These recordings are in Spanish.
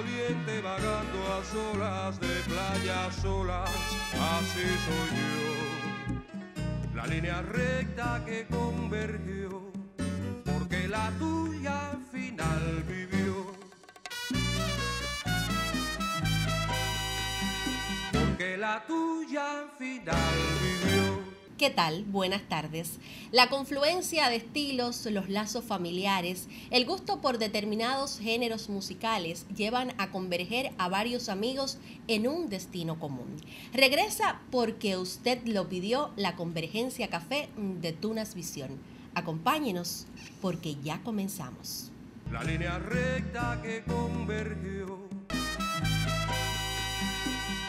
doliente vagando a solas de playas solas, así soy yo. La línea recta que convergió, porque la tuya al final vivió. Porque la tuya al final vivió. ¿Qué tal? Buenas tardes. La confluencia de estilos, los lazos familiares, el gusto por determinados géneros musicales llevan a converger a varios amigos en un destino común. Regresa porque usted lo pidió la Convergencia Café de Tunas Visión. Acompáñenos porque ya comenzamos. La línea recta que convergió,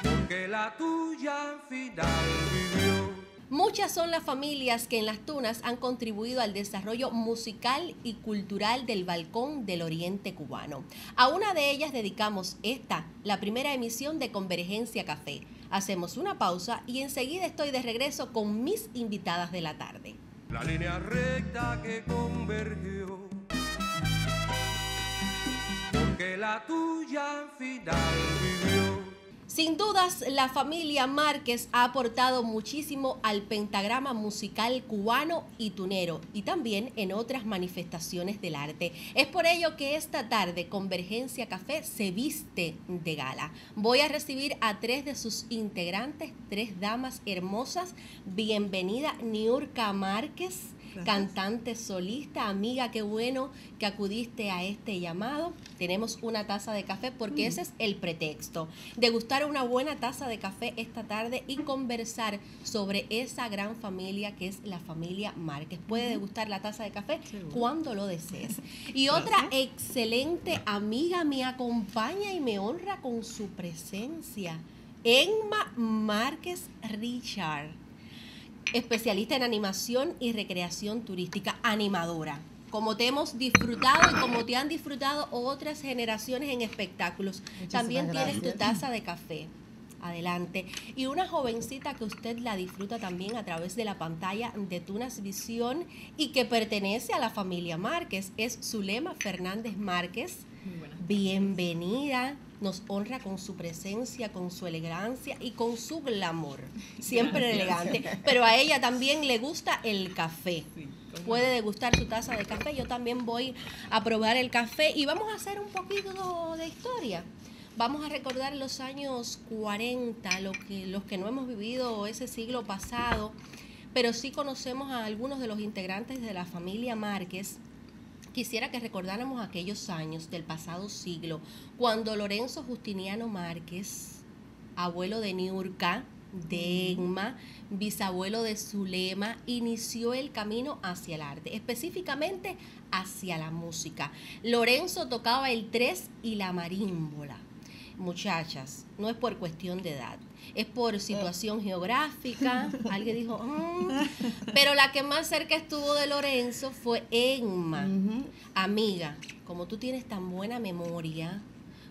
porque la tuya al final vivió. Muchas son las familias que en Las Tunas han contribuido al desarrollo musical y cultural del balcón del oriente cubano. A una de ellas dedicamos esta, la primera emisión de Convergencia Café. Hacemos una pausa y enseguida estoy de regreso con mis invitadas de la tarde. La línea recta que convergió, porque la tuya al final vivió. Sin dudas, la familia Márquez ha aportado muchísimo al pentagrama musical cubano y tunero y también en otras manifestaciones del arte. Es por ello que esta tarde Convergencia Café se viste de gala. Voy a recibir a tres de sus integrantes, tres damas hermosas. Bienvenida Niurka Márquez, gracias. Cantante solista, amiga, qué bueno que acudiste a este llamado. Tenemos una taza de café porque ese es el pretexto. Degustar una buena taza de café esta tarde y conversar sobre esa gran familia que es la familia Márquez. Puede degustar la taza de café cuando lo desees. Y otra excelente amiga me acompaña y me honra con su presencia. Enma Márquez Richard. Especialista en animación y recreación turística, animadora. Como te hemos disfrutado y como te han disfrutado otras generaciones en espectáculos. Muchísimas también tienes gracias. Tu taza de café. Adelante. Y una jovencita que usted la disfruta también a través de la pantalla de Tunas Visión y que pertenece a la familia Márquez. Es Zulema Fernández Márquez. Bienvenida. Nos honra con su presencia, con su elegancia y con su glamour. Siempre elegante. Pero a ella también le gusta el café. Puede degustar su taza de café. Yo también voy a probar el café y vamos a hacer un poquito de historia. Vamos a recordar los años 40, los que no hemos vivido ese siglo pasado, pero sí conocemos a algunos de los integrantes de la familia Márquez. Quisiera que recordáramos aquellos años del pasado siglo, cuando Lorenzo Justiniano Márquez, abuelo de Niurka, de Enma, bisabuelo de Zulema, inició el camino hacia el arte, específicamente hacia la música. Lorenzo tocaba el tres y la marímbola. Muchachas, no es por cuestión de edad, es por situación geográfica, alguien dijo, pero la que más cerca estuvo de Lorenzo fue Enma. Amiga, como tú tienes tan buena memoria,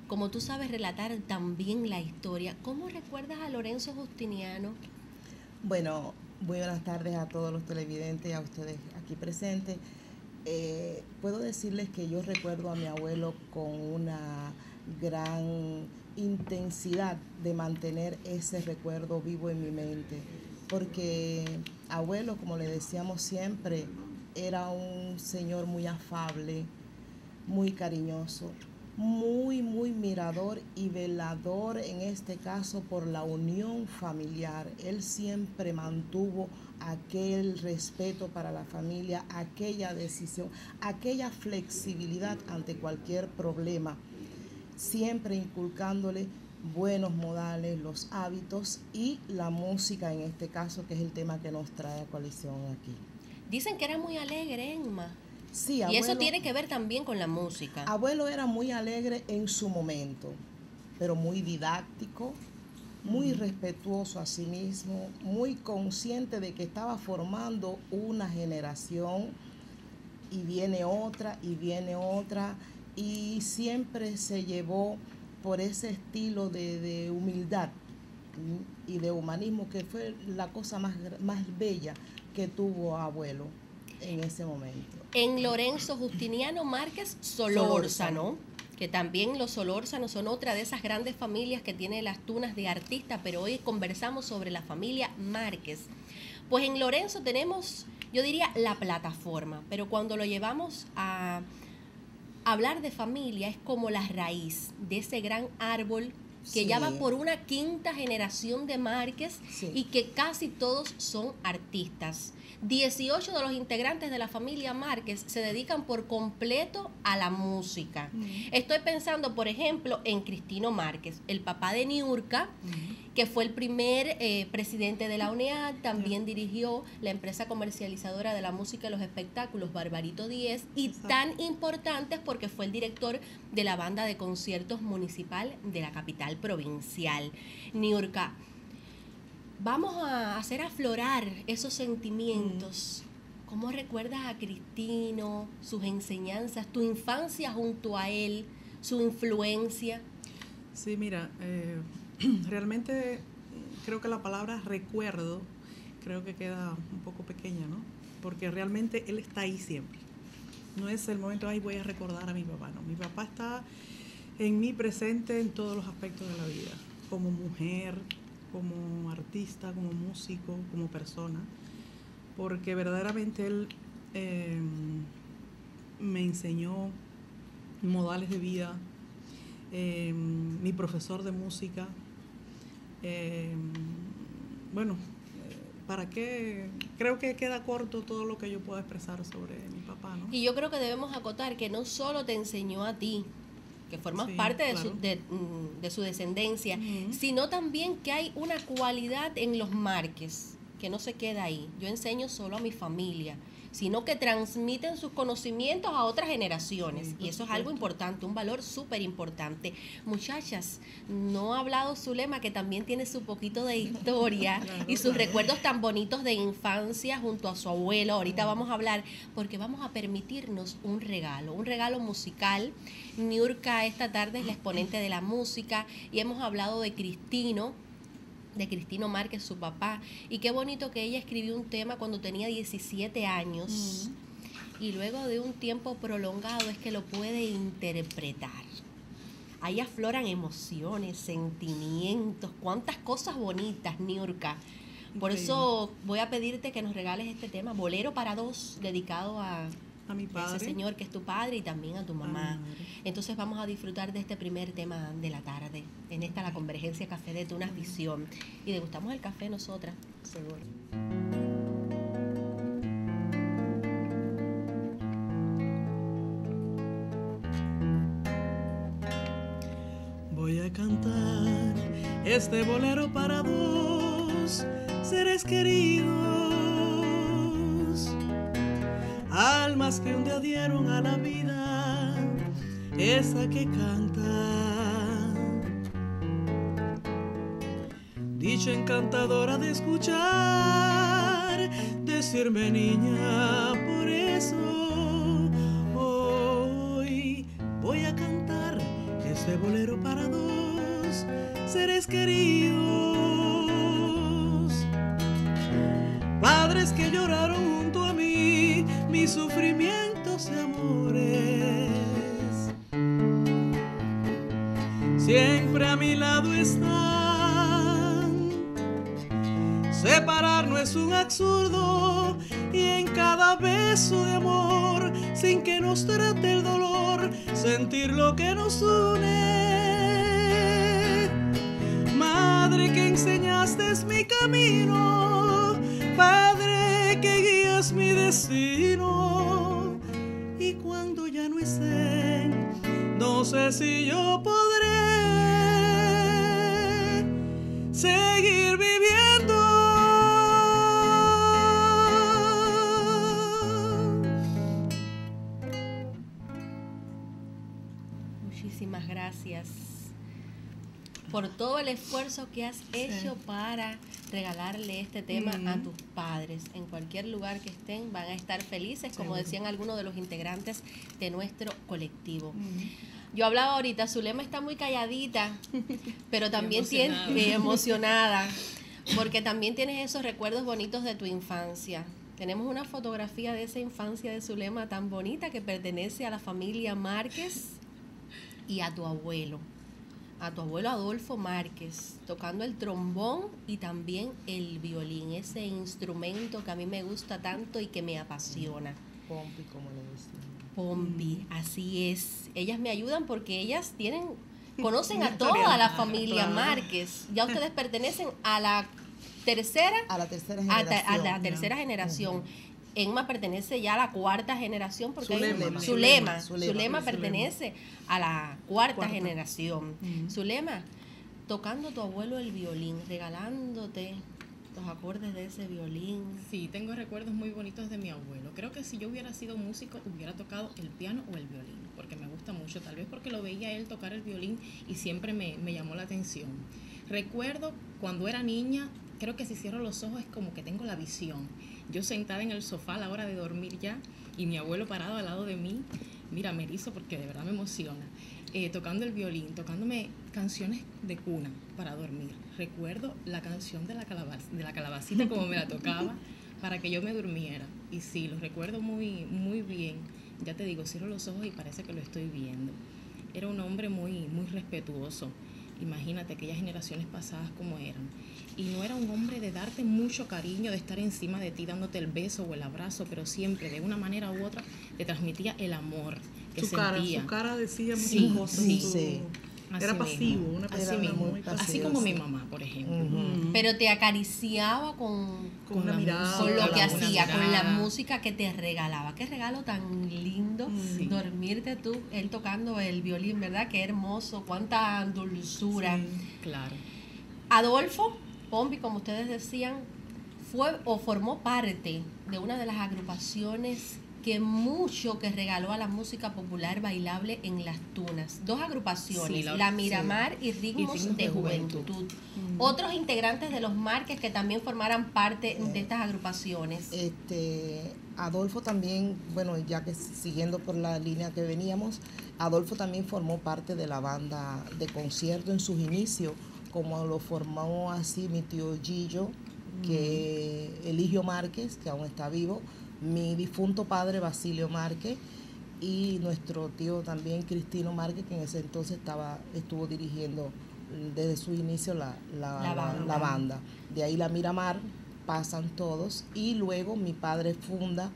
como tú sabes relatar tan bien la historia, ¿cómo recuerdas a Lorenzo Justiniano? Bueno, muy buenas tardes a todos los televidentes, a ustedes aquí presentes. Puedo decirles que yo recuerdo a mi abuelo con una gran intensidad de mantener ese recuerdo vivo en mi mente, porque abuelo, como le decíamos siempre, era un señor muy afable, muy cariñoso, muy mirador y velador, en este caso por la unión familiar. Él siempre mantuvo aquel respeto para la familia, aquella decisión, aquella flexibilidad ante cualquier problema, siempre inculcándole buenos modales, los hábitos y la música en este caso, que es el tema que nos trae a coalición aquí. Dicen que era muy alegre, Enma. Sí, abuelo, y eso tiene que ver también con la música. Abuelo era muy alegre en su momento, pero muy didáctico, muy respetuoso a sí mismo, muy consciente de que estaba formando una generación y viene otra y viene otra. Y siempre se llevó por ese estilo de humildad y de humanismo, que fue la cosa más bella que tuvo abuelo en ese momento. En Lorenzo Justiniano Márquez Solórzano, que también los Solórzano son otra de esas grandes familias que tiene Las Tunas de artistas, pero hoy conversamos sobre la familia Márquez. Pues en Lorenzo tenemos, yo diría, la plataforma, pero cuando lo llevamos a hablar de familia es como la raíz de ese gran árbol que sí, ya va por una quinta generación de Márquez, sí, y que casi todos son artistas. 18 de los integrantes de la familia Márquez se dedican por completo a la música. Estoy pensando, por ejemplo, en Cristino Márquez, el papá de Niurka, que fue el primer presidente de la UNEAD, también dirigió la empresa comercializadora de la música y los espectáculos, Barbarito 10, y tan importantes porque fue el director de la banda de conciertos municipal de la capital provincial. Niurka, vamos a hacer aflorar esos sentimientos. ¿Cómo recuerdas a Cristino, sus enseñanzas, tu infancia junto a él, su influencia? Sí, mira, realmente creo que la palabra recuerdo creo que queda un poco pequeña, ¿no? Porque realmente él está ahí siempre. No es el momento, ay, voy a recordar a mi papá, no. Mi papá está en mí presente en todos los aspectos de la vida, como mujer, como artista, como músico, como persona, porque verdaderamente él me enseñó modales de vida, mi profesor de música, bueno, ¿para qué? Creo que queda corto todo lo que yo pueda expresar sobre mi papá, ¿no? Y yo creo que debemos acotar que no solo te enseñó a ti, que formas parte de, claro, de su descendencia, sino también que hay una cualidad en los Márquez que no se queda ahí. Yo enseño solo a mi familia, sino que transmiten sus conocimientos a otras generaciones. Y eso es algo importante, un valor súper importante. Muchachas, no ha hablado Zulema, que también tiene su poquito de historia y sus recuerdos tan bonitos de infancia junto a su abuelo. Ahorita vamos a hablar, porque vamos a permitirnos un regalo musical. Niurka esta tarde es la exponente de la música y hemos hablado de Cristino, Márquez, su papá, y qué bonito que ella escribió un tema cuando tenía 17 años y luego de un tiempo prolongado es que lo puede interpretar. Ahí afloran emociones, sentimientos, cuántas cosas bonitas, Niurka. Por eso voy a pedirte que nos regales este tema, Bolero para Dos, dedicado a mi padre, ese señor que es tu padre, y también a tu mamá. Entonces vamos a disfrutar de este primer tema de la tarde, en esta la Convergencia Café de Tunas Visión. Y degustamos el café nosotras. Seguro. Voy a cantar este bolero para vos, seres queridos, almas que un día dieron a la vida esa que canta, dicha encantadora de escuchar decirme niña. Por eso hoy voy a cantar este bolero para dos seres queridos, padres que lloraron junto a mí mis sufrimientos y amores. Siempre a mi lado están. Separar no es un absurdo, y en cada beso de amor, sin que nos trate el dolor, sentir lo que nos une. Madre que enseñaste es mi camino, Padre que guía es mi destino, y cuando ya no esté, no sé si yo podré seguir viviendo. Muchísimas gracias por todo el esfuerzo que has hecho para regalarle este tema a tus padres. En cualquier lugar que estén van a estar felices, como decían algunos de los integrantes de nuestro colectivo. Yo hablaba ahorita, Zulema está muy calladita, pero también tiene emocionada, porque también tienes esos recuerdos bonitos de tu infancia. Tenemos una fotografía de esa infancia de Zulema tan bonita que pertenece a la familia Márquez. y a tu abuelo Adolfo Márquez, tocando el trombón y también el violín, ese instrumento que a mí me gusta tanto y que me apasiona. Pompi, como le decían. Pompi, así es. Ellas me ayudan porque ellas tienen, conocen a toda la familia Márquez. Ya ustedes pertenecen a la tercera, generación. Enma pertenece ya a la cuarta generación, porque Zulema pertenece a la cuarta generación. Zulema, tocando tu abuelo el violín, regalándote los acordes de ese violín. Sí, tengo recuerdos muy bonitos de mi abuelo. Creo que si yo hubiera sido músico, hubiera tocado el piano o el violín, porque me gusta mucho, tal vez porque lo veía él tocar el violín y siempre me llamó la atención. Recuerdo cuando era niña, creo que si cierro los ojos es como que tengo la visión. Yo sentada en el sofá a la hora de dormir ya y mi abuelo parado al lado de mí, mira, me erizo porque de verdad me emociona, tocando el violín, tocándome canciones de cuna para dormir. Recuerdo la canción de la calabacita como me la tocaba para que yo me durmiera. Y sí, lo recuerdo muy, muy bien. Ya te digo, cierro los ojos y parece que lo estoy viendo. Era un hombre muy, muy respetuoso. Imagínate aquellas generaciones pasadas como eran. Y no era un hombre de darte mucho cariño, de estar encima de ti dándote el beso o el abrazo, pero siempre de una manera u otra te transmitía el amor que sentía. Su cara decía muchas cosas. Sí, sí. Era pasivo, una persona muy pasiva. Así como mi mamá, por ejemplo. Pero te acariciaba con la mirada, con lo que hacía, con la música que te regalaba. Qué regalo tan lindo, dormirte tú, él tocando el violín, ¿verdad? Qué hermoso, cuánta dulzura. Sí, claro. Adolfo Pompi, como ustedes decían, fue o formó parte de una de las agrupaciones que mucho que regaló a la música popular bailable en Las Tunas. Dos agrupaciones, sí, la Miramar y Ritmos de Juventud. Otros integrantes de los Márquez que también formaran parte de estas agrupaciones. Adolfo también, bueno, ya que siguiendo por la línea que veníamos, Adolfo también formó parte de la banda de concierto en sus inicios, como lo formó así mi tío Gillo, que Eligio Márquez, que aún está vivo, mi difunto padre Basilio Márquez y nuestro tío también Cristino Márquez, que en ese entonces estuvo dirigiendo desde su inicio la banda. De ahí la Miramar, pasan todos, y luego mi padre funda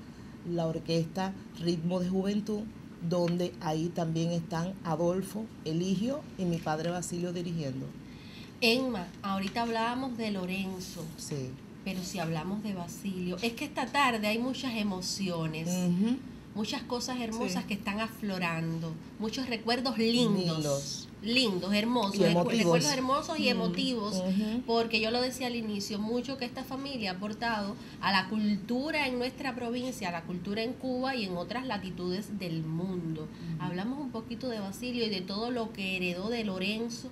la orquesta Ritmo de Juventud, donde ahí también están Adolfo, Eligio y mi padre Basilio dirigiendo. Enma, ahorita hablábamos de Lorenzo. Sí. Pero si hablamos de Basilio, es que esta tarde hay muchas emociones, muchas cosas hermosas que están aflorando, muchos recuerdos lindos, hermosos, recuerdos hermosos y emotivos, porque yo lo decía al inicio, mucho que esta familia ha aportado a la cultura en nuestra provincia, a la cultura en Cuba y en otras latitudes del mundo. Hablamos un poquito de Basilio y de todo lo que heredó de Lorenzo.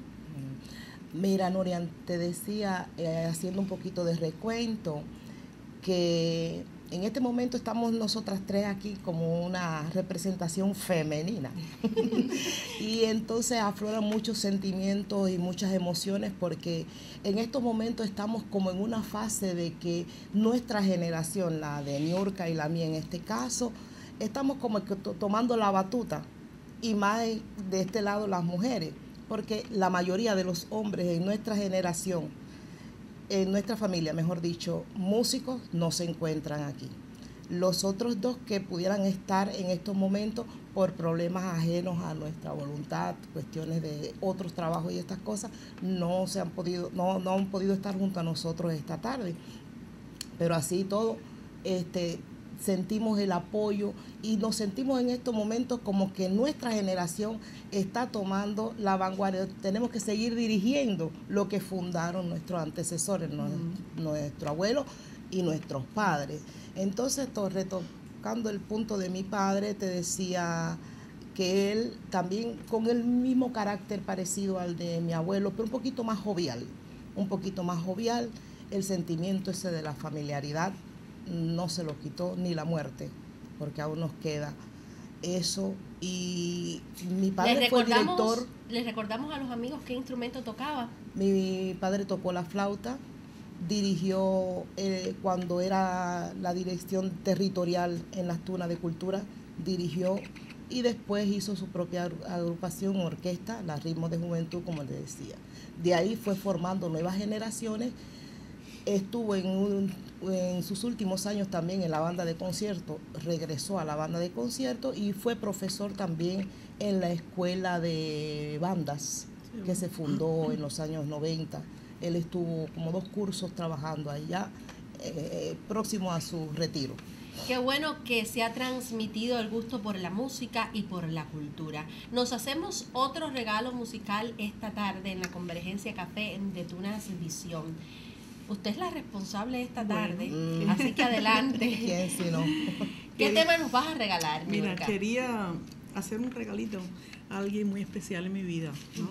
Mira, Norian, te decía, haciendo un poquito de recuento, que en este momento estamos nosotras tres aquí como una representación femenina. Y entonces afloran muchos sentimientos y muchas emociones, porque en estos momentos estamos como en una fase de que nuestra generación, la de Niurka y la mía en este caso, estamos como que tomando la batuta, y más de este lado las mujeres, porque la mayoría de los hombres en nuestra generación, en nuestra familia, mejor dicho, músicos, no se encuentran aquí. Los otros dos que pudieran estar en estos momentos por problemas ajenos a nuestra voluntad, cuestiones de otros trabajos y estas cosas, no han podido estar junto a nosotros esta tarde. Pero así todo, sentimos el apoyo y nos sentimos en estos momentos como que nuestra generación está tomando la vanguardia. Tenemos que seguir dirigiendo lo que fundaron nuestros antecesores, nuestro abuelo y nuestros padres. Entonces, retocando el punto de mi padre, te decía que él también con el mismo carácter parecido al de mi abuelo, pero un poquito más jovial, el sentimiento ese de la familiaridad no se lo quitó ni la muerte, porque aún nos queda eso. Y mi padre fue director. ¿Les recordamos a los amigos qué instrumento tocaba? Mi padre tocó la flauta, dirigió cuando era la dirección territorial en Las Tunas de Cultura, dirigió y después hizo su propia agrupación, orquesta, la Ritmo de Juventud, como les decía. De ahí fue formando nuevas generaciones. Estuvo en sus últimos años también en la banda de concierto, regresó a la banda de concierto y fue profesor también en la escuela de bandas que se fundó en los años 90. Él estuvo como 2 cursos trabajando allá, próximo a su retiro. Qué bueno que se ha transmitido el gusto por la música y por la cultura. Nos hacemos otro regalo musical esta tarde en la Convergencia Café de Tunas Visión. Usted es la responsable esta tarde, bueno, así que adelante. ¿Quién si no? ¿Qué tema nos vas a regalar, Mira, Niurka? Quería hacer un regalito a alguien muy especial en mi vida, ¿no?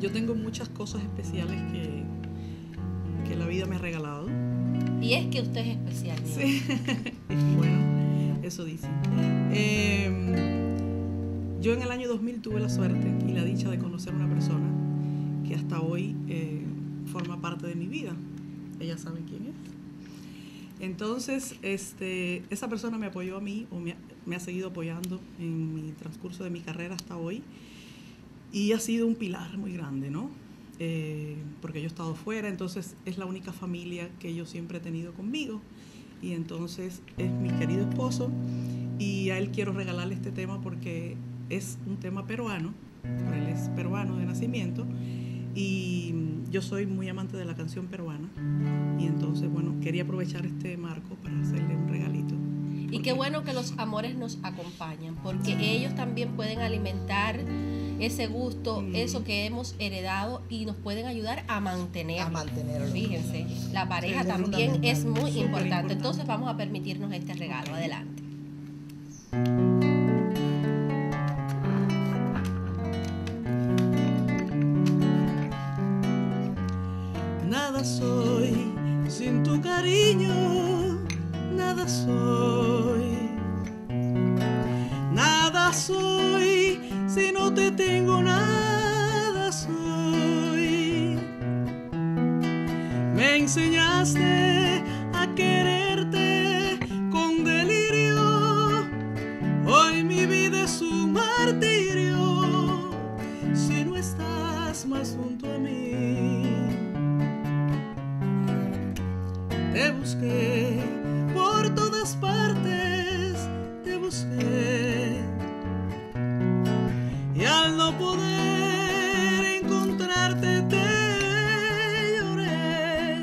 Yo tengo muchas cosas especiales que la vida me ha regalado. Y es que usted es especial, ¿no? Sí. Bueno, eso dice. Yo en el año 2000 tuve la suerte y la dicha de conocer a una persona que hasta hoy forma parte de mi vida. Ella sabe quién es. Entonces, esa persona me apoyó a mí, o me ha seguido apoyando en mi transcurso de mi carrera hasta hoy. Y ha sido un pilar muy grande, ¿no? Porque yo he estado fuera, entonces es la única familia que yo siempre he tenido conmigo. Y entonces es mi querido esposo. Y a él quiero regalarle este tema porque es un tema peruano. Él es peruano de nacimiento. Y yo soy muy amante de la canción peruana. Y entonces, bueno, quería aprovechar este marco para hacerle un regalito. Y qué bueno que los amores nos acompañan, porque ellos también pueden alimentar ese gusto, eso que hemos heredado, y nos pueden ayudar a mantenerlo. Fíjense, la pareja también es muy importante. Entonces vamos a permitirnos este regalo. Adelante. Nada soy sin tu cariño, nada soy. Nada soy si no te tengo, nada soy. Me enseñaste a quererte con delirio. Hoy mi vida es un martirio si no estás más junto a mí. Te busqué por todas partes, te busqué. Y al no poder encontrarte te lloré.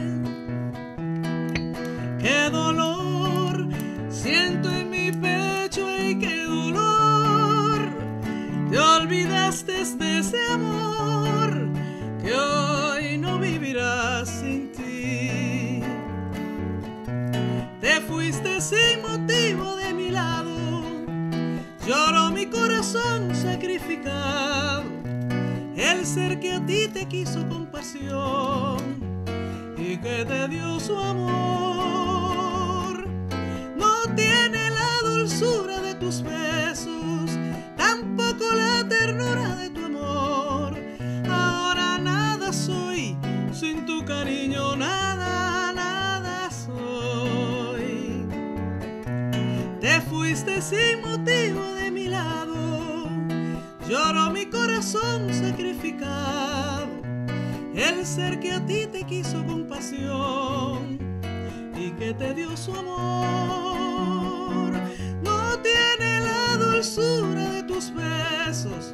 Qué dolor siento en mi pecho y qué dolor. Te olvidaste de ese amor que hoy no vivirás sin ti. Te fuiste sin motivo de mi lado. Lloró mi corazón sacrificado, el ser que a ti te quiso con pasión y que te dio su amor. No tiene la dulzura de tus besos, tampoco la ternura de tu amor. Ahora nada soy sin tu cariño, nada, nada soy. Te fuiste sin motivo de lloró mi corazón sacrificado, el ser que a ti te quiso con pasión y que te dio su amor. No tiene la dulzura de tus besos,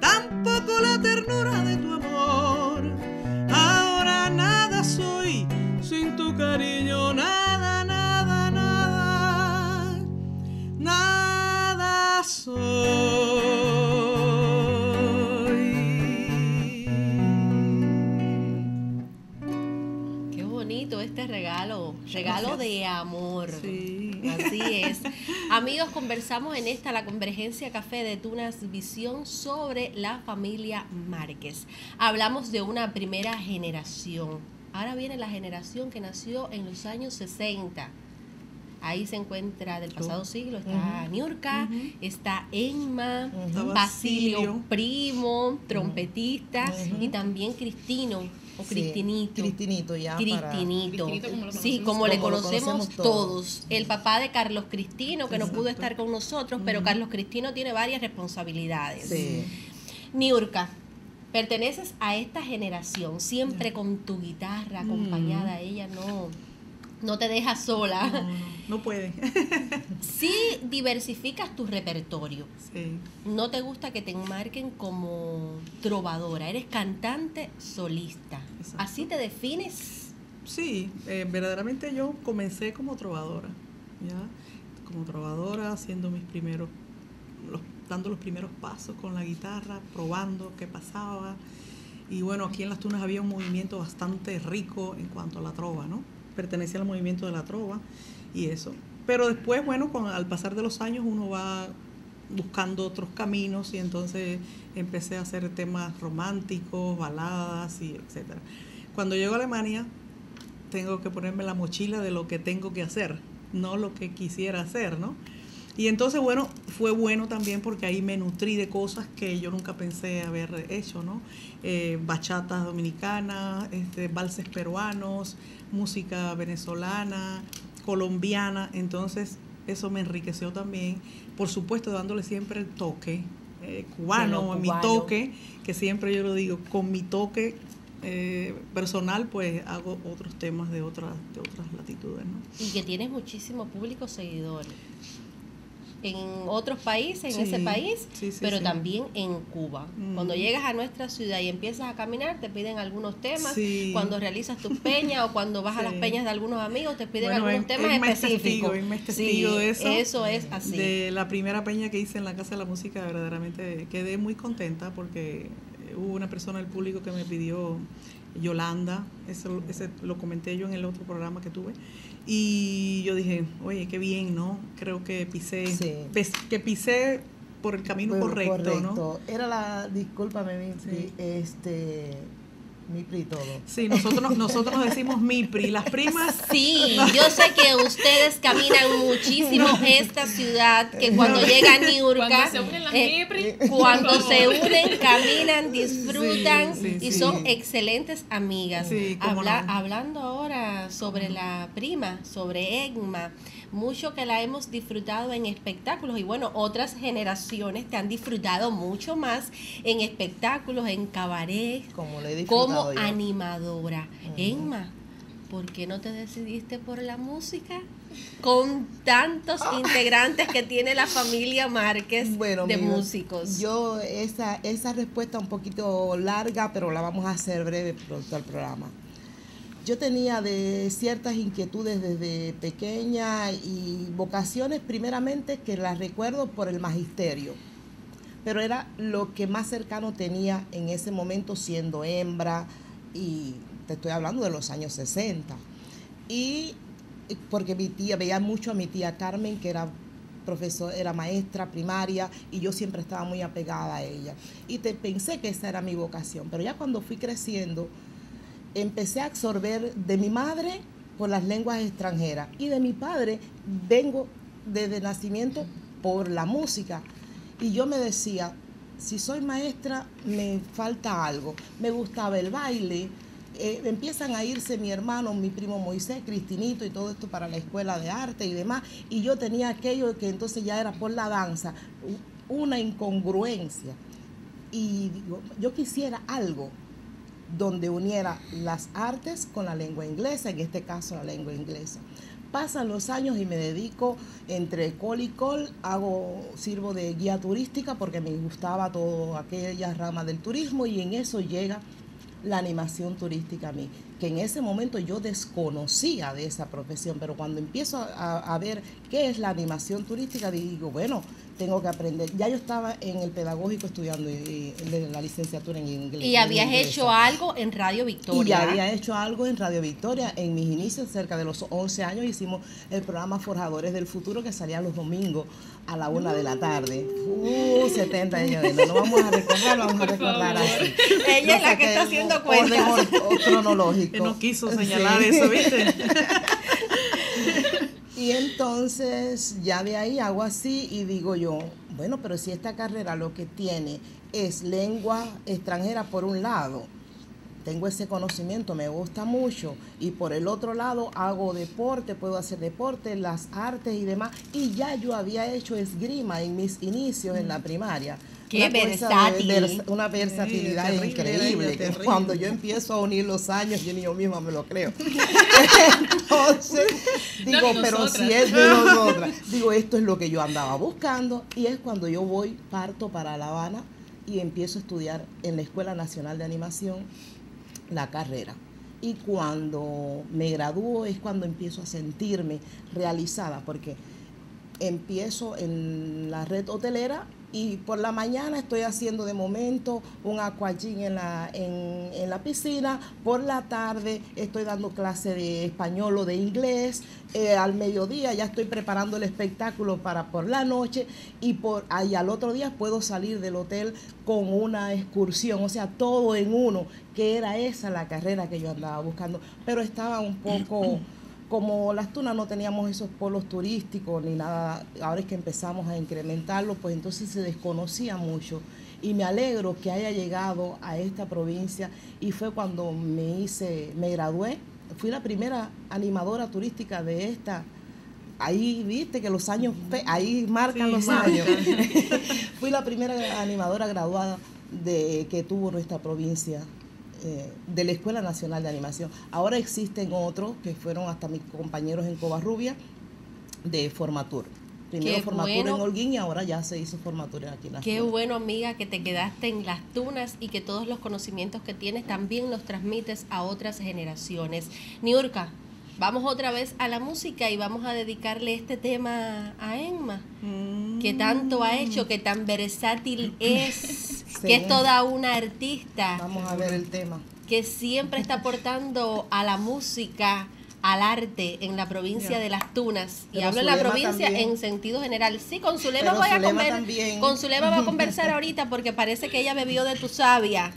tampoco la ternura de tu amor. Ahora nada soy sin tu cariño, nada, nada, nada, nada soy. Regalo de amor, sí. Así es. Amigos, conversamos en esta La Convergencia Café de Tunas Visión sobre la familia Márquez. Hablamos de una primera generación. Ahora viene la generación que nació en los años 60. Ahí se encuentra del pasado siglo, está Niurka, está Enma, Basilio, primo, trompetista, y también Cristino. O Cristinito. Cristinito, ya. Cristinito. Para... Sí, como le conocemos todos. El papá de Carlos Cristino, que no pudo estar con nosotros, pero Carlos Cristino tiene varias responsabilidades. Sí. Niurka, perteneces a esta generación, siempre con tu guitarra acompañada. Ella no te deja sola. No puede. Sí, diversificas tu repertorio. Sí. No te gusta que te enmarquen como trovadora. Eres cantante solista. Exacto. ¿Así te defines? Sí, verdaderamente yo comencé como trovadora, ¿ya? Como trovadora, haciendo mis primeros, dando los primeros pasos con la guitarra, probando qué pasaba. Y bueno, aquí en Las Tunas había un movimiento bastante rico en cuanto a la trova, ¿no? Pertenecía al movimiento de la trova y eso. Pero después, bueno, al pasar de los años uno va buscando otros caminos y entonces empecé a hacer temas románticos, baladas, y etc. Cuando llego a Alemania tengo que ponerme la mochila de lo que tengo que hacer, no lo que quisiera hacer, ¿no? Y entonces, bueno, fue bueno también porque ahí me nutrí de cosas que yo nunca pensé haber hecho, ¿no? Bachatas dominicanas, valses peruanos, música venezolana, colombiana. Entonces, eso me enriqueció también. Por supuesto, dándole siempre el toque cubano, mi toque, que siempre yo lo digo, con mi toque personal, pues hago otros temas de otras latitudes, ¿no? Y que tienes muchísimo público seguidor en otros países, en ese país, pero también en Cuba. Cuando llegas a nuestra ciudad y empiezas a caminar, te piden algunos temas. Sí. Cuando realizas tus peñas o cuando vas a las peñas de algunos amigos, te piden algunos temas específicos. Testigo de eso. Eso es así. De la primera peña que hice en la Casa de la Música, verdaderamente quedé muy contenta porque hubo una persona del público que me pidió Yolanda, eso lo comenté yo en el otro programa que tuve, y yo dije, oye, qué bien, ¿no? Creo que pisé por el camino correcto, ¿no? Era la, discúlpame, MIPRI y todo. Sí, nosotros decimos MIPRI, las primas. Sí, yo sé que ustedes caminan muchísimo esta ciudad, que cuando llega Niurka, cuando se unen las MIPRI, cuando se unen, caminan, disfrutan y son excelentes amigas. Sí, hablando ahora sobre la prima, sobre Enma, mucho que la hemos disfrutado en espectáculos y bueno, otras generaciones te han disfrutado mucho más en espectáculos, en cabarets, como animadora. Enma, ¿por qué no te decidiste por la música? Con tantos integrantes que tiene la familia Márquez, de músicos. Yo esa respuesta un poquito larga, pero la vamos a hacer breve pronto al programa. Yo tenía ciertas inquietudes desde pequeña y vocaciones primeramente que las recuerdo por el magisterio, pero era lo que más cercano tenía en ese momento siendo hembra, y te estoy hablando de los años 60. Y porque mi tía, veía mucho a mi tía Carmen, que era profesora, era maestra primaria, y yo siempre estaba muy apegada a ella. Y pensé que esa era mi vocación, pero ya cuando fui creciendo, empecé a absorber de mi madre por las lenguas extranjeras y de mi padre vengo desde nacimiento por la música. Y yo me decía, si soy maestra me falta algo. Me gustaba el baile. Empiezan a irse mi hermano, mi primo Moisés, Cristinito y todo esto para la escuela de arte y demás. Y yo tenía aquello que entonces ya era por la danza, una incongruencia. Y digo, yo quisiera algo donde uniera las artes con la lengua inglesa, en este caso la lengua inglesa. Pasan los años y me dedico entre col y col, sirvo de guía turística porque me gustaba toda aquella rama del turismo, y en eso llega la animación turística a mí, que en ese momento yo desconocía de esa profesión, pero cuando empiezo a ver qué es la animación turística, digo, bueno, tengo que aprender. Ya yo estaba en el pedagógico estudiando la licenciatura en inglés. Y habías hecho algo en Radio Victoria. Y había hecho algo en Radio Victoria. En mis inicios, cerca de los 11 años, hicimos el programa Forjadores del Futuro, que salía los domingos a la 1 de la tarde. 70 años de edad. No vamos a recordar, vamos a recordar así. Ella es la que está haciendo cuentas. Cronológico. No quiso señalar eso, ¿viste? Y entonces ya de ahí hago así y digo yo, bueno, pero si esta carrera lo que tiene es lengua extranjera por un lado, tengo ese conocimiento, me gusta mucho, y por el otro lado hago deporte, puedo hacer deporte, las artes y demás, y ya yo había hecho esgrima en mis inicios en la primaria. ¡Qué versátil! Una versatilidad increíble. Terrible. Cuando yo empiezo a unir los años, yo ni yo misma me lo creo. Entonces, digo, no, pero si es de nosotras. Digo, esto es lo que yo andaba buscando, y es cuando yo voy, parto para La Habana, y empiezo a estudiar en la Escuela Nacional de Animación la carrera. Y cuando me gradúo es cuando empiezo a sentirme realizada, porque empiezo en la red hotelera y por la mañana estoy haciendo de momento un aquagym en la piscina, por la tarde estoy dando clase de español o de inglés, al mediodía ya estoy preparando el espectáculo para por la noche, y al otro día puedo salir del hotel con una excursión, o sea, todo en uno, que era esa la carrera que yo andaba buscando, pero estaba un poco... Como Las Tunas no teníamos esos polos turísticos ni nada, ahora es que empezamos a incrementarlo, pues entonces se desconocía mucho. Y me alegro que haya llegado a esta provincia, y fue cuando me gradué, fui la primera animadora turística de esta. Ahí viste que los años, ahí marcan los años. Fui la primera animadora graduada que tuvo nuestra provincia. De la Escuela Nacional de Animación. Ahora existen otros que fueron hasta mis compañeros en Covarrubia de Formatur. Primero Formatur en Holguín y ahora ya se hizo Formatur aquí en Las Tunas. Qué bueno, amiga, que te quedaste en Las Tunas y que todos los conocimientos que tienes también los transmites a otras generaciones. Niurka, vamos otra vez a la música y vamos a dedicarle este tema a Enma, que tanto ha hecho, que tan versátil es. Que es toda una artista. Vamos a ver el tema. Que siempre está aportando a la música, al arte en la provincia de Las Tunas. Pero y hablo en la provincia también, en sentido general. Sí, con Zulema va a conversar ahorita porque parece que ella bebió de tu savia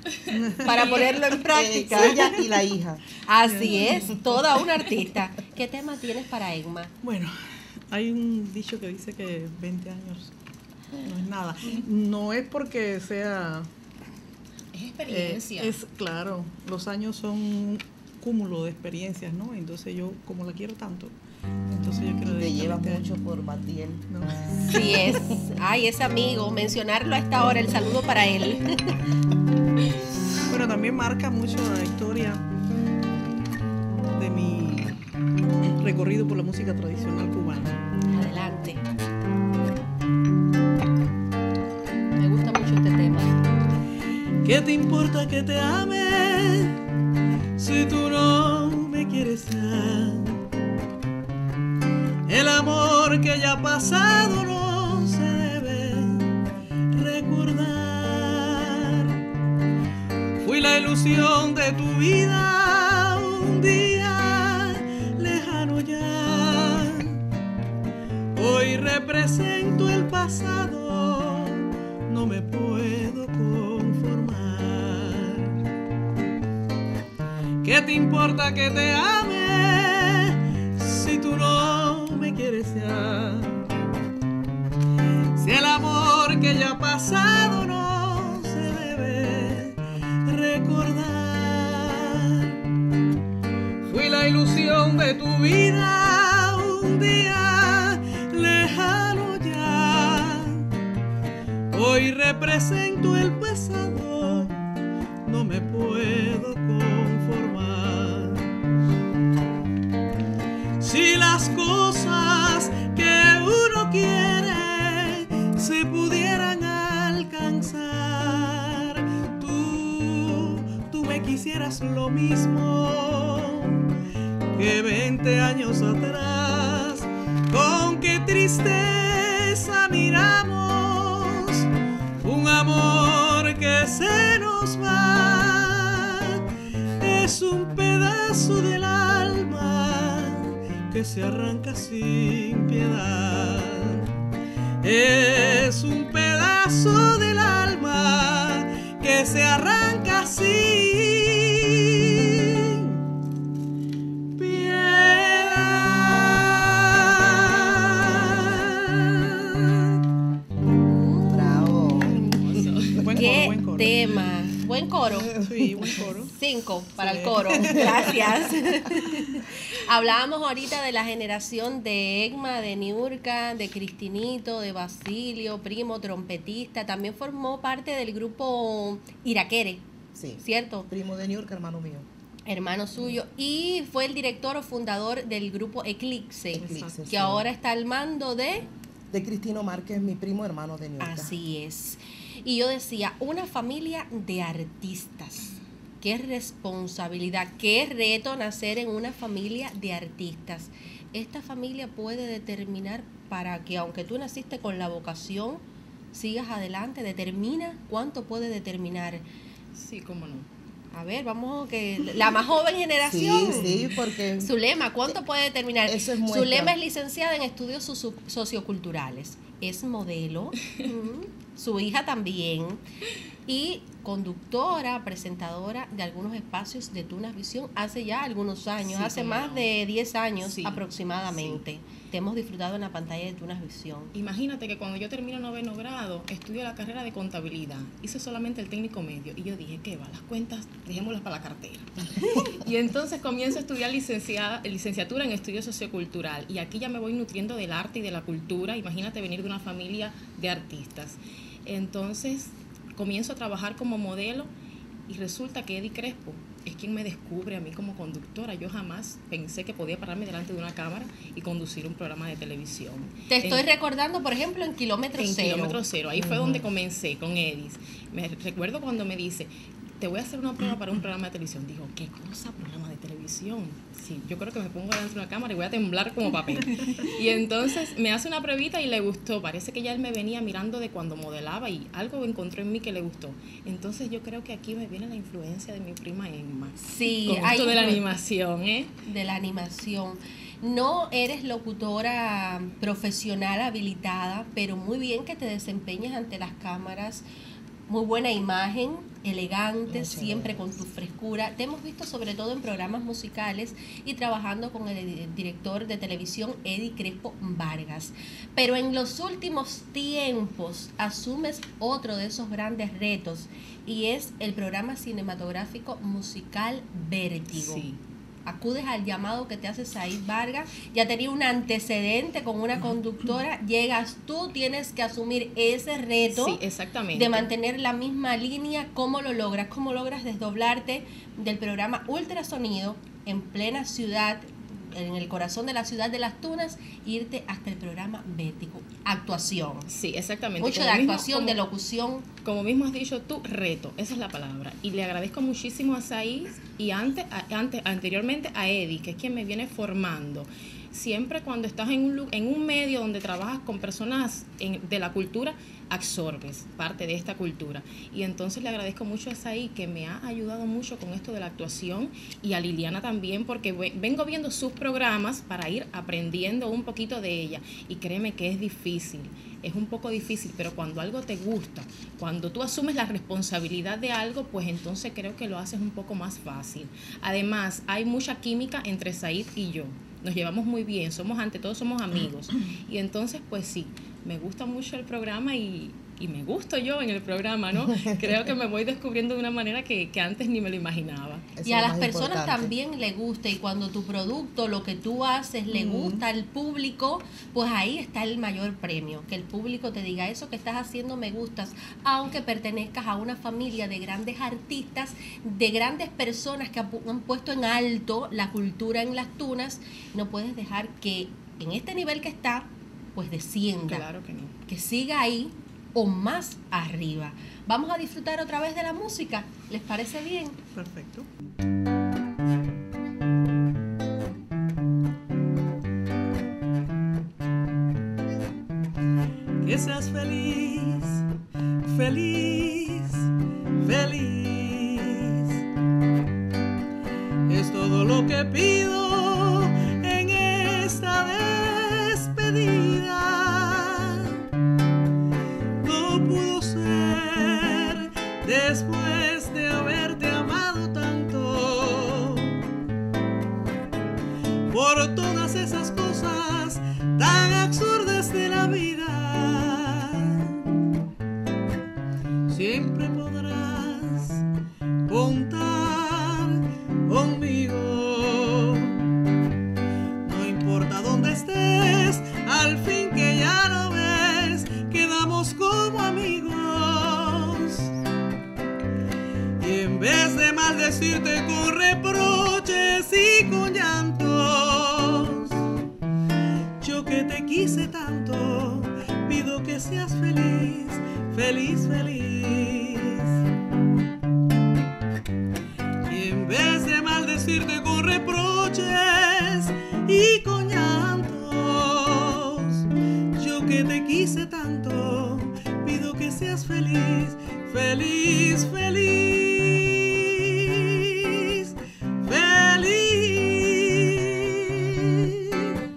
para ponerlo en práctica. Ella y la hija. Así es, toda una artista. ¿Qué tema tienes para Enma? Bueno, hay un dicho que dice que 20 años... no es nada, no es porque sea... Es experiencia. Claro, los años son un cúmulo de experiencias, ¿no? Entonces yo, como la quiero tanto, entonces yo quiero... Te lleva mucho por Matiel, ¿no? Sí es. Ay, es amigo, mencionarlo a esta hora, el saludo para él. Bueno, también marca mucho la historia de mi recorrido por la música tradicional cubana. Adelante. ¿Qué te importa que te ame si tú no me quieres dar? El amor que ya ha pasado no se debe recordar. Fui la ilusión de tu vida un día lejano ya. Hoy represento el pasado, no me puedo confiar. ¿Qué te importa que te ame si tú no me quieres ya? Si el amor que ya ha pasado no se debe recordar. Fui la ilusión de tu vida un día lejano ya. Hoy represento el pasado, no me puedo conformar. Si las cosas que uno quiere se pudieran alcanzar, tú me quisieras lo mismo que 20 años atrás. Con qué tristeza miramos un amor que se nos va. Es un pedazo del alma que se arranca sin piedad. Es un pedazo del alma que se arranca sin piedad. buen coro. Sí, buen coro. 5 para el coro. Gracias. Hablábamos ahorita de la generación de Enma, de Niurka, de Cristinito, de Basilio, primo trompetista. También formó parte del grupo Irakere. Sí. ¿Cierto? Primo de Niurka, hermano mío. Hermano suyo, y fue el director o fundador del grupo Eclipse, Exacto, que sí. ahora está al mando de... De Cristino Márquez, mi primo hermano de Niurka. Así es. Y yo decía, una familia de artistas. Qué responsabilidad, qué reto nacer en una familia de artistas. Esta familia puede determinar para que, aunque tú naciste con la vocación, sigas adelante, determina cuánto puede determinar. Sí, cómo no. A ver, vamos, que la más joven generación. Sí, sí, porque... Zulema, ¿cuánto puede determinar? Eso es muestra. Zulema es licenciada en estudios socioculturales. Es modelo. Su hija también. Y conductora, presentadora de algunos espacios de Tunas Visión hace ya algunos años. Sí, hace más de 10 años aproximadamente. Sí. Te hemos disfrutado en la pantalla de Tunas Visión. Imagínate que cuando yo termino 9º grado, estudio la carrera de contabilidad. Hice solamente el técnico medio. Y yo dije, ¿qué va? Las cuentas, dejémoslas para la cartera. Y entonces comienzo a estudiar licenciatura en estudio sociocultural. Y aquí ya me voy nutriendo del arte y de la cultura. Imagínate venir de una familia de artistas. Entonces... comienzo a trabajar como modelo y resulta que Eddie Crespo es quien me descubre a mí como conductora. Yo jamás pensé que podía pararme delante de una cámara y conducir un programa de televisión. Te estoy recordando, por ejemplo, en Kilómetro Cero. En Kilómetro Cero, ahí fue donde comencé con Eddie. Me recuerdo cuando me dice, te voy a hacer una prueba para un programa de televisión. Digo, ¿qué cosa? ¿Programa de televisión? Sí, yo creo que me pongo delante de una cámara y voy a temblar como papel. Y entonces me hace una pruebita y le gustó. Parece que ya él me venía mirando de cuando modelaba y algo encontró en mí que le gustó. Entonces yo creo que aquí me viene la influencia de mi prima Enma. Sí. Con esto de la animación, ¿eh? De la animación. No eres locutora profesional habilitada, pero muy bien que te desempeñes ante las cámaras. Muy buena imagen, elegante, siempre con tu frescura. Te hemos visto sobre todo en programas musicales y trabajando con el director de televisión Eddie Crespo Vargas. Pero en los últimos tiempos asumes otro de esos grandes retos y es el programa cinematográfico musical Vértigo. Sí. Acudes al llamado que te hace Saíd Vargas, ya tenía un antecedente con una conductora, llegas tú, tienes que asumir ese reto de mantener la misma línea. ¿Cómo lo logras? ¿Cómo logras desdoblarte del programa Ultrasonido en plena ciudad, en el corazón de la ciudad de Las Tunas, irte hasta el programa Vértigo? Actuación. Sí, exactamente. Mucho de actuación, de locución. Como mismo has dicho tú, reto. Esa es la palabra. Y le agradezco muchísimo a Saíd y anteriormente a Eddie, que es quien me viene formando. Siempre cuando estás en un medio donde trabajas con personas de la cultura, absorbes parte de esta cultura. Y entonces le agradezco mucho a Saí, que me ha ayudado mucho con esto de la actuación, y a Liliana también, porque vengo viendo sus programas para ir aprendiendo un poquito de ella. Y créeme que es difícil, es un poco difícil, pero cuando algo te gusta, cuando tú asumes la responsabilidad de algo, pues entonces creo que lo haces un poco más fácil. Además, hay mucha química entre Saí y yo. Nos llevamos muy bien, ante todo somos amigos. Y entonces, pues sí, me gusta mucho el programa y me gusto yo en el programa, ¿no? Creo que me voy descubriendo de una manera que antes ni me lo imaginaba. Eso y a las personas también le gusta, y cuando tu producto, lo que tú haces, le gusta al público, pues ahí está el mayor premio, que el público te diga, eso que estás haciendo me gustas, aunque pertenezcas a una familia de grandes artistas, de grandes personas que han puesto en alto la cultura en Las Tunas. No puedes dejar que en este nivel que está, pues descienda. Claro que no. Que siga ahí o más arriba. Vamos a disfrutar otra vez de la música. ¿Les parece bien? Perfecto. Que seas feliz, feliz, feliz. Es todo lo que pido en esta despedida. Después de haberte amado tanto, por todas esas cosas tan absurdas de la vida, siempre podrás contar conmigo. No importa dónde estés, al fin que ya no ves, quedamos como amigos. Y en vez de maldecirte con reproches y con llantos, yo que te quise tanto, pido que seas feliz, feliz, feliz. Decirte con reproches y con llantos, yo que te quise tanto, pido que seas feliz, feliz, feliz, feliz,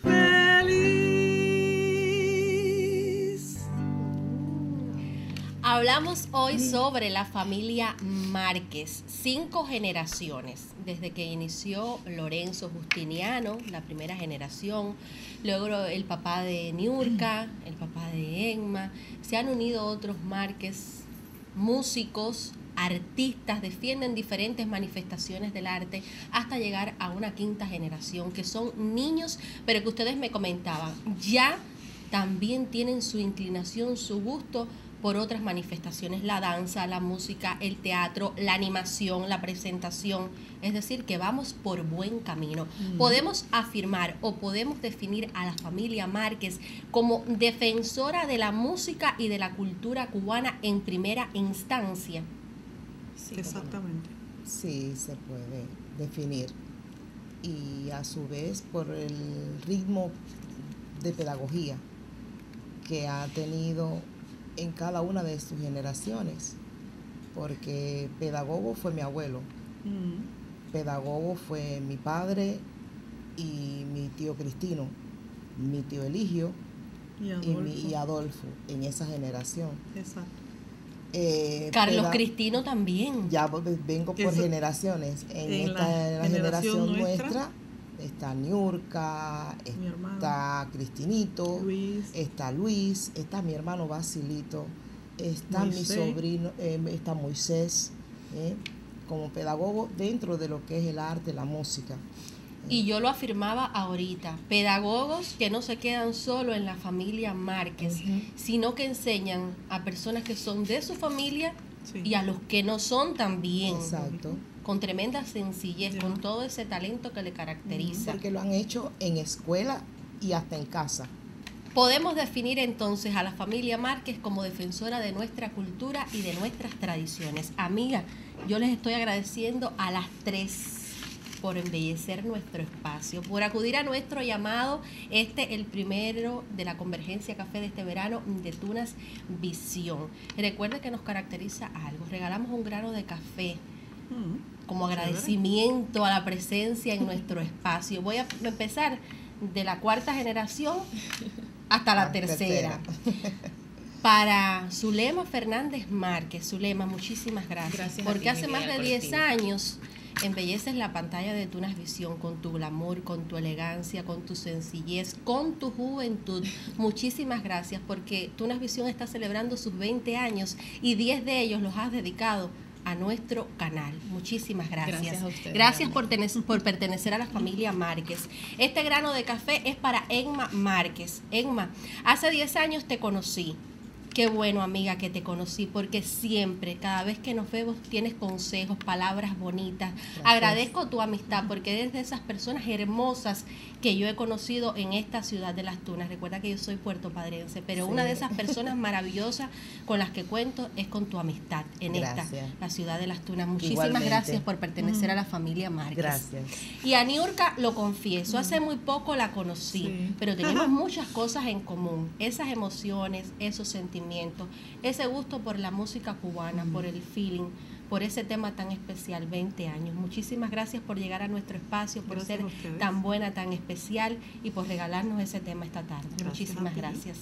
feliz. Hablamos hoy sobre la familia Márquez, 5 generaciones, desde que inició Lorenzo Justiniano, la primera generación, luego el papá de Niurka, el papá de Enma, se han unido otros Márquez, músicos, artistas, defienden diferentes manifestaciones del arte hasta llegar a una 5ª generación, que son niños, pero que ustedes me comentaban, ya también tienen su inclinación, su gusto por otras manifestaciones, la danza, la música, el teatro, la animación, la presentación. Es decir, que vamos por buen camino. Podemos afirmar o podemos definir a la familia Márquez como defensora de la música y de la cultura cubana en primera instancia. Sí, exactamente. No. Sí, se puede definir. Y a su vez por el ritmo de pedagogía que ha tenido en cada una de sus generaciones, porque pedagogo fue mi abuelo, pedagogo fue mi padre y mi tío Cristino, mi tío Eligio y Adolfo en esa generación. Exacto. Carlos Cristino también. Ya vengo por generaciones. En esta generación nuestra está Niurka, está Cristinito, Luis. Está mi hermano Basilito, está Moisés. Mi sobrino, está Moisés, como pedagogo dentro de lo que es el arte, la música. Y yo lo afirmaba ahorita, pedagogos que no se quedan solo en la familia Márquez, sino que enseñan a personas que son de su familia y a los que no son también. Exacto. Con tremenda sencillez, con todo ese talento que le caracteriza. Porque lo han hecho en escuela y hasta en casa. Podemos definir entonces a la familia Márquez como defensora de nuestra cultura y de nuestras tradiciones. Amiga, yo les estoy agradeciendo a las tres por embellecer nuestro espacio, por acudir a nuestro llamado, el primero de la Convergencia Café de este verano de Tunas Visión. Recuerde que nos caracteriza algo, regalamos un grano de café como agradecimiento a la presencia en nuestro espacio. Voy a empezar de la 4ª generación hasta la 3ª. Para Zulema Fernández Márquez. Zulema, muchísimas gracias. Porque hace más de 10 años embelleces la pantalla de Tunas Visión con tu glamour, con tu elegancia, con tu sencillez, con tu juventud. Muchísimas gracias, porque Tunas Visión está celebrando sus 20 años y 10 de ellos los has dedicado a nuestro canal. Muchísimas gracias. Gracias a usted. Gracias por pertenecer a la familia Márquez. Este grano de café es para Enma Márquez. Enma, hace 10 años te conocí. Qué bueno, amiga, que te conocí, porque siempre, cada vez que nos vemos, tienes consejos, palabras bonitas. Gracias. Agradezco tu amistad, porque eres de esas personas hermosas que yo he conocido en esta ciudad de Las Tunas. Recuerda que yo soy puertopadrense, pero una de esas personas maravillosas con las que cuento es con tu amistad en la ciudad de Las Tunas. Muchísimas gracias por pertenecer a la familia Márquez. Gracias. Y a Niurka, lo confieso, hace muy poco la conocí, pero tenemos muchas cosas en común. Esas emociones, esos sentimientos, ese gusto por la música cubana, por el feeling, por ese tema tan especial, 20 años. Muchísimas gracias por llegar a nuestro espacio, por ser tan buena, tan especial y por regalarnos ese tema esta tarde. Muchísimas gracias.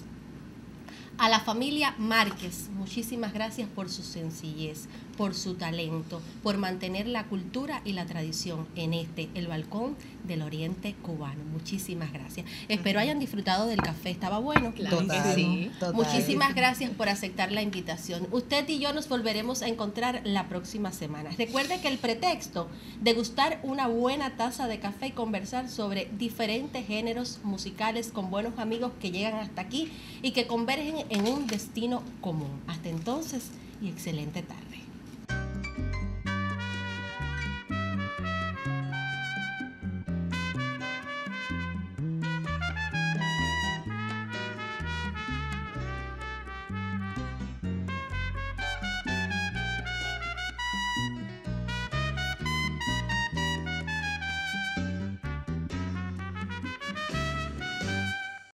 A la familia Márquez, muchísimas gracias por su sencillez, por su talento, por mantener la cultura y la tradición en el Balcón del Oriente Cubano. Muchísimas gracias. Espero hayan disfrutado del café, estaba bueno. Claro. Total, sí. Total. Muchísimas gracias por aceptar la invitación. Usted y yo nos volveremos a encontrar la próxima semana. Recuerde que el pretexto, degustar una buena taza de café y conversar sobre diferentes géneros musicales con buenos amigos que llegan hasta aquí y que convergen en un destino común. Hasta entonces y excelente tarde.